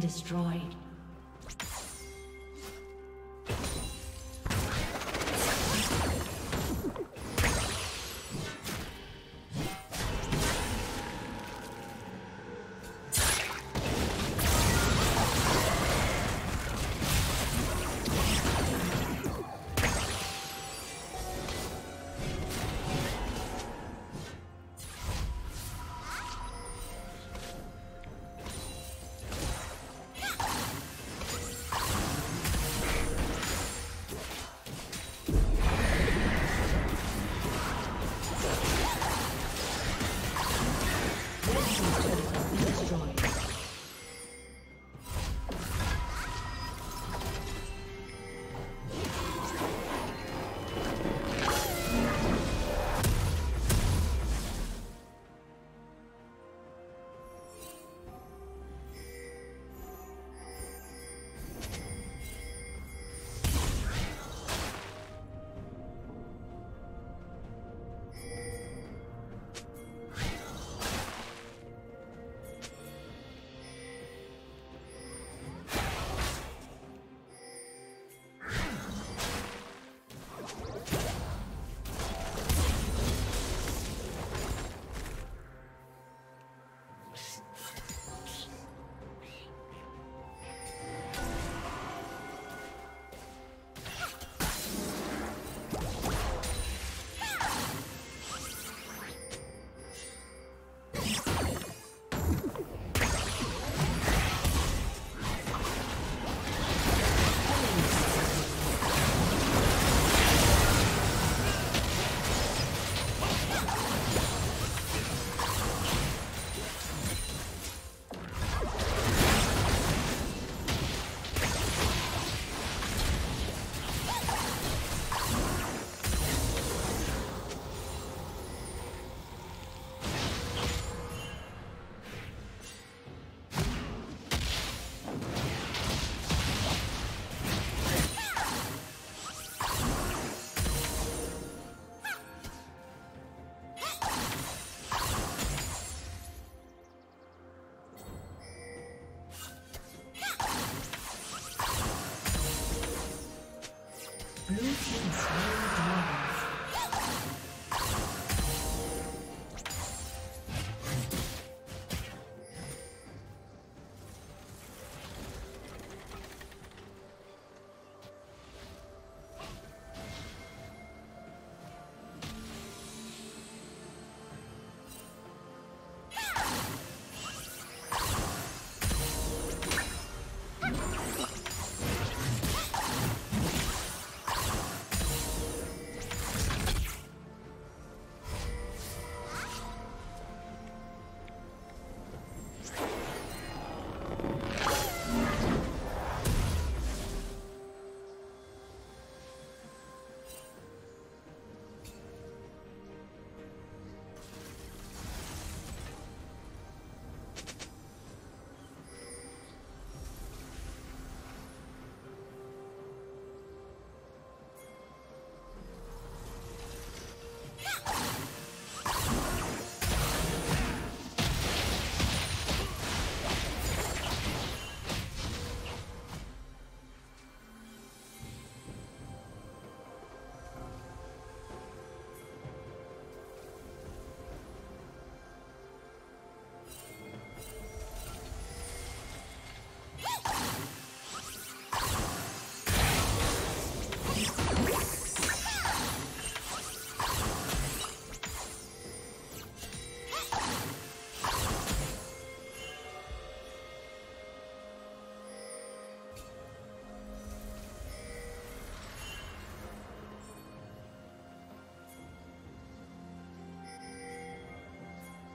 Destroyed.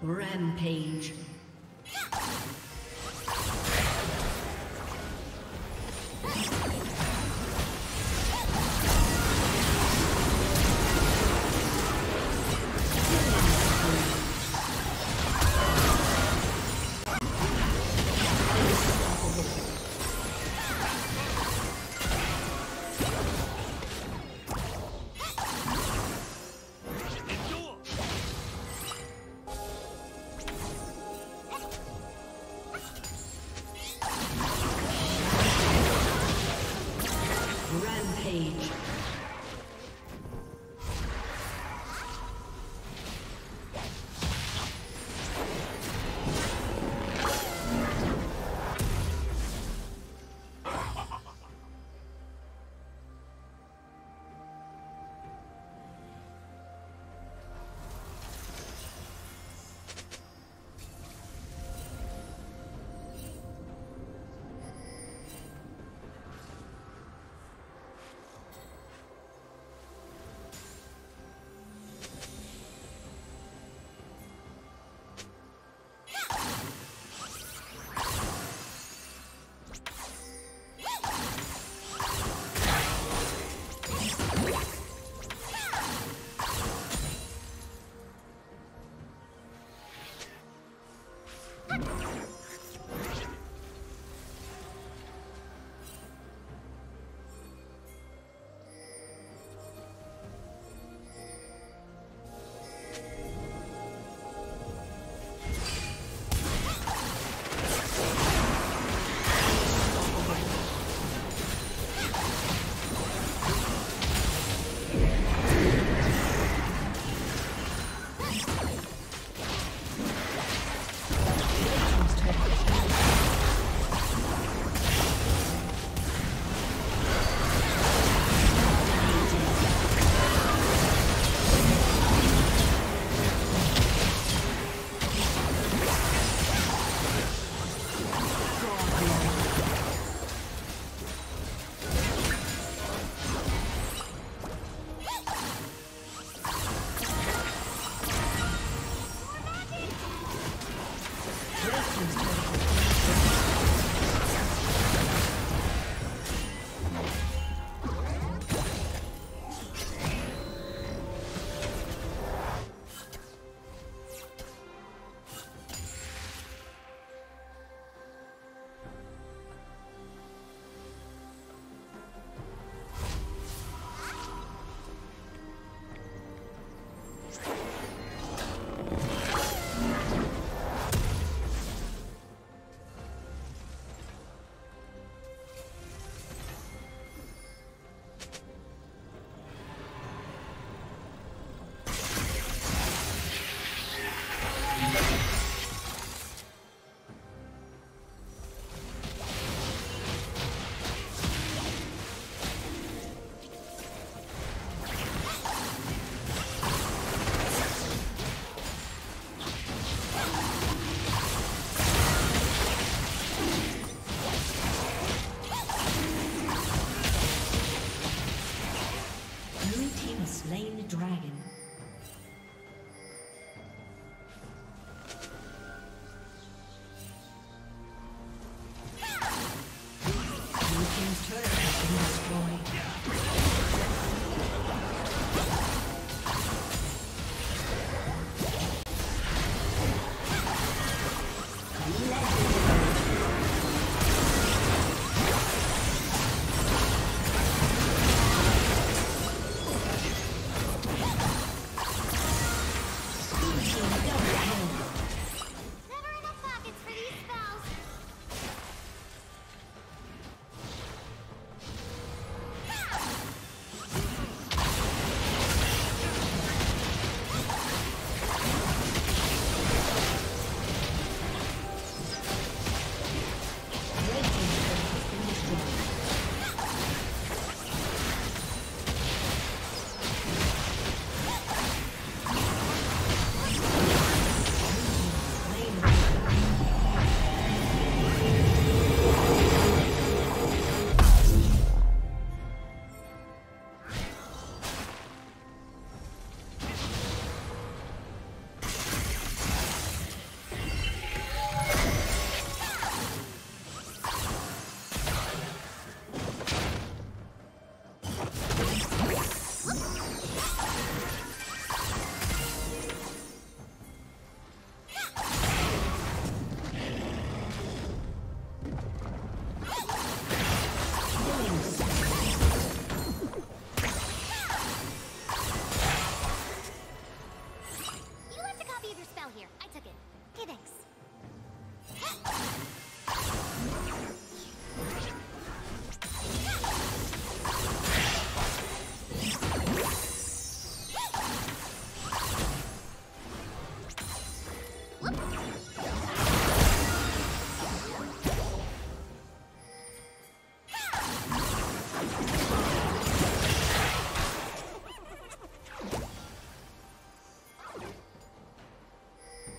Rampage.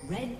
Red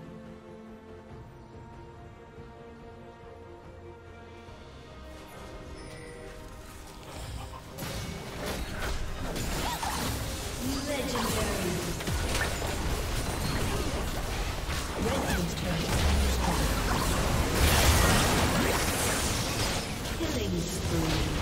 Killing spree.